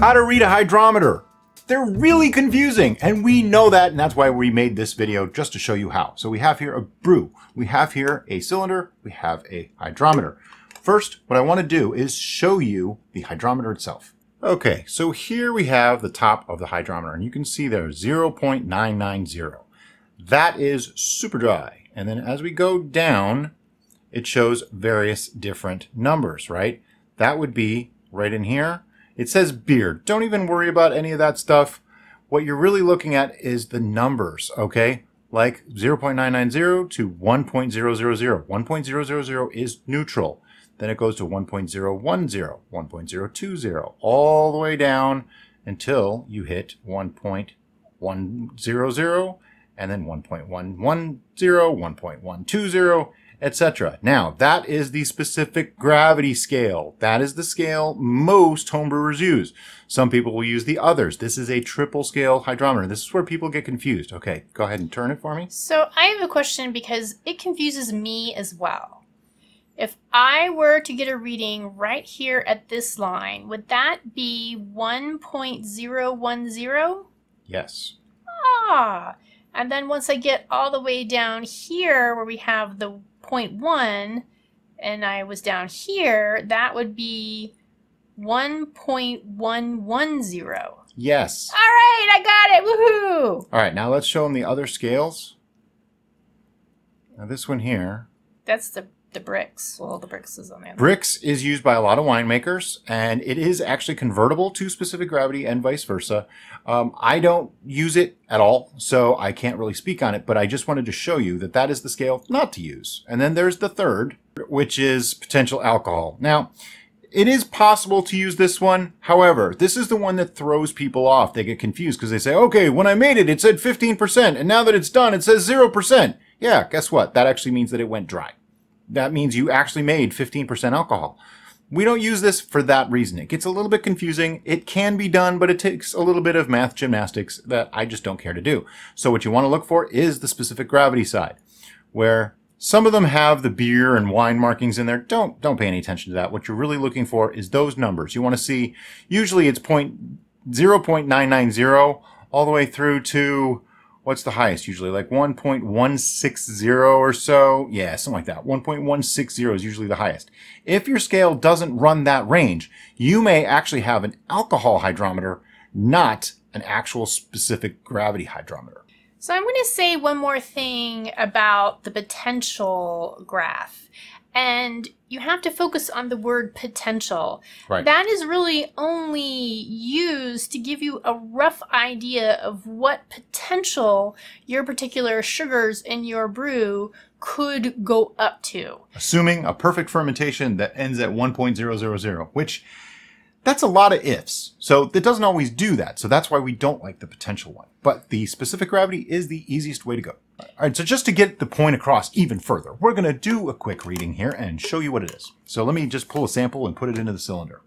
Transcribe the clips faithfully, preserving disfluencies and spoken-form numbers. How to read a hydrometer. They're really confusing, and we know that, and that's why we made this video, just to show you how. So we have here a brew, we have here a cylinder, we have a hydrometer. First, what I want to do is show you the hydrometer itself. Okay, so here we have the top of the hydrometer, and you can see there zero point nine nine zero. That is super dry. And then as we go down, it shows various different numbers, right? That would be right in here. It says beer. Don't even worry about any of that stuff. What you're really looking at is the numbers, okay? Like zero point nine nine zero to one point zero zero zero. one point zero zero zero is neutral. Then it goes to one point zero one zero, one point zero two zero, all the way down until you hit one point one zero zero, and then one point one one zero, one point one two zero, et cetera. Now, that is the specific gravity scale. That is the scale most homebrewers use. Some people will use the others. This is a triple scale hydrometer. This is where people get confused. Okay, go ahead and turn it for me. So I have a question because it confuses me as well. If I were to get a reading right here at this line, would that be one point zero one zero? Yes. Ah, and then once I get all the way down here where we have the zero point one, and I was down here, that would be one point one one zero. Yes. All right, I got it, woohoo! All right, now let's show them the other scales. Now this one here. That's the The Brix. Well, the Brix is on the other. Brix is used by a lot of winemakers, and it is actually convertible to specific gravity and vice versa. Um, I don't use it at all, so I can't really speak on it, but I just wanted to show you that that is the scale not to use. And then there's the third, which is potential alcohol. Now, it is possible to use this one. However, this is the one that throws people off. They get confused because they say, okay, when I made it, it said fifteen percent, and now that it's done, it says zero percent. Yeah, guess what? That actually means that it went dry. That means you actually made fifteen percent alcohol. We don't use this for that reason. It gets a little bit confusing. It can be done, but it takes a little bit of math gymnastics that I just don't care to do. So what you want to look for is the specific gravity side, where some of them have the beer and wine markings in there. Don't, don't pay any attention to that. What you're really looking for is those numbers. You want to see, usually it's zero point nine nine zero all the way through to, what's the highest usually? Like one point one six zero or so? Yeah, something like that. one point one six zero is usually the highest. If your scale doesn't run that range, you may actually have an alcohol hydrometer, not an actual specific gravity hydrometer. So I'm going to say one more thing about the potential graph. And you have to focus on the word potential. Right. That is really only used to give you a rough idea of what potential your particular sugars in your brew could go up to. Assuming a perfect fermentation that ends at one point zero zero zero, which that's a lot of ifs. So it doesn't always do that. So that's why we don't like the potential one. But the specific gravity is the easiest way to go. All right, so just to get the point across even further, we're going to do a quick reading here and show you what it is. So let me just pull a sample and put it into the cylinder.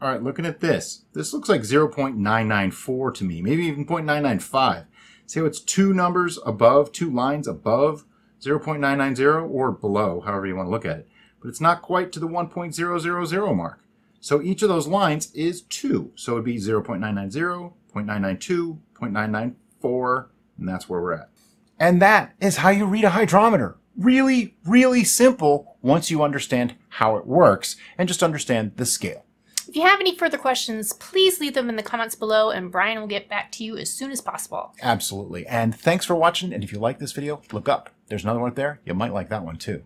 All right, looking at this, this looks like zero point nine nine four to me, maybe even zero point nine nine five. See how it's two numbers above, two lines above zero point nine nine zero or below, however you want to look at it. But it's not quite to the one point zero zero zero mark. So each of those lines is two. So it'd be zero point nine nine zero, zero point nine nine two, zero point nine nine four, and that's where we're at. And that is how you read a hydrometer. Really, really simple once you understand how it works and just understand the scale. If you have any further questions, please leave them in the comments below and Brian will get back to you as soon as possible. Absolutely. And thanks for watching. And if you like this video, look up. There's another one up there. You might like that one too.